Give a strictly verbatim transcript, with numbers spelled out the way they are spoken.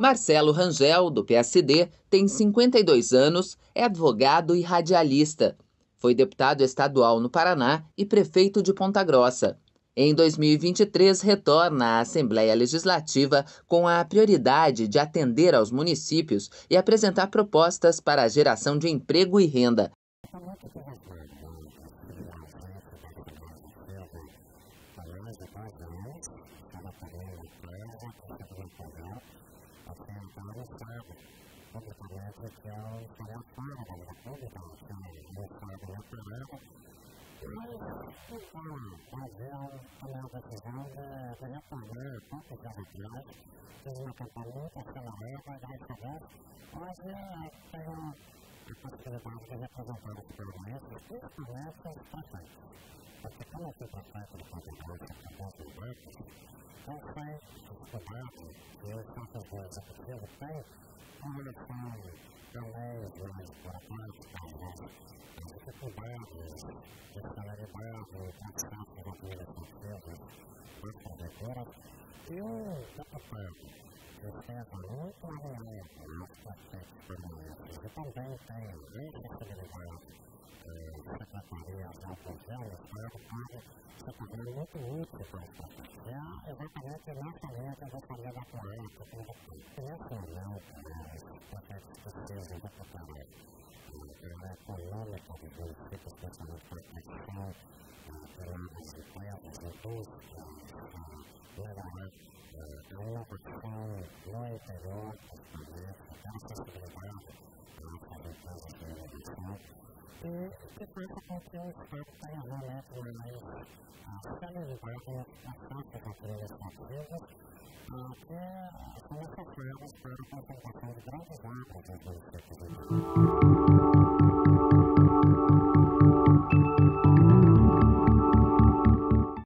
Marcelo Rangel, do P S D, tem cinquenta e dois anos, é advogado e radialista. Foi deputado estadual no Paraná e prefeito de Ponta Grossa. Em dois mil e vinte e três, retorna à Assembleia Legislativa com a prioridade de atender aos municípios e apresentar propostas para a geração de emprego e renda. Thank you.